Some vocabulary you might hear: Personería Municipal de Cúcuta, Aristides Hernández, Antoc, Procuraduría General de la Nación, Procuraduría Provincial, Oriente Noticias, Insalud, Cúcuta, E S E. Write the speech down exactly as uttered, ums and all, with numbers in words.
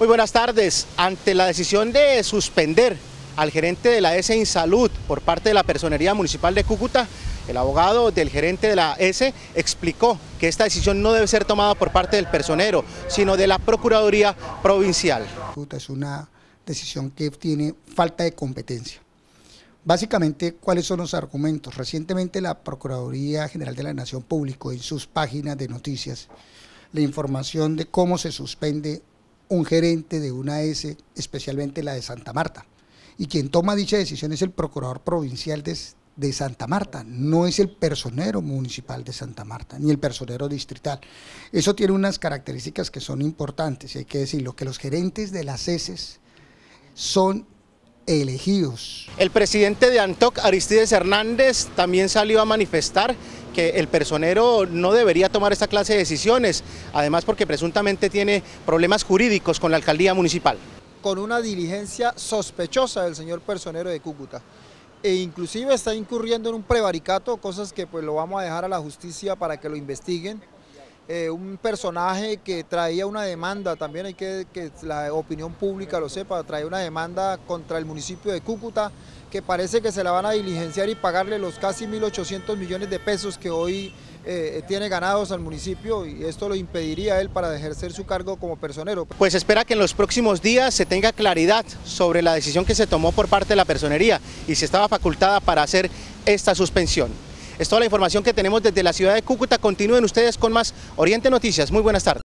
Muy buenas tardes. Ante la decisión de suspender al gerente de la E S E Insalud por parte de la Personería Municipal de Cúcuta, el abogado del gerente de la E S E explicó que esta decisión no debe ser tomada por parte del personero, sino de la Procuraduría Provincial. Es una decisión que tiene falta de competencia. Básicamente, ¿cuáles son los argumentos? Recientemente la Procuraduría General de la Nación publicó en sus páginas de noticias la información de cómo se suspende un gerente de una E S E, especialmente la de Santa Marta. Y quien toma dicha decisión es el procurador provincial de, de Santa Marta, no es el personero municipal de Santa Marta, ni el personero distrital. Eso tiene unas características que son importantes, y hay que decirlo, que los gerentes de las E S Es son elegidos. El presidente de Antoc, Aristides Hernández, también salió a manifestar que el personero no debería tomar esta clase de decisiones, además porque presuntamente tiene problemas jurídicos con la alcaldía municipal. Con una diligencia sospechosa del señor personero de Cúcuta, e inclusive está incurriendo en un prevaricato, cosas que pues lo vamos a dejar a la justicia para que lo investiguen. Eh, un personaje que traía una demanda, también hay que que la opinión pública lo sepa, traía una demanda contra el municipio de Cúcuta, que parece que se la van a diligenciar y pagarle los casi mil ochocientos millones de pesos que hoy eh, tiene ganados al municipio, y esto lo impediría a él para ejercer su cargo como personero. Pues espera que en los próximos días se tenga claridad sobre la decisión que se tomó por parte de la personería y si estaba facultada para hacer esta suspensión. Es toda la información que tenemos desde la ciudad de Cúcuta. Continúen ustedes con más Oriente Noticias. Muy buenas tardes.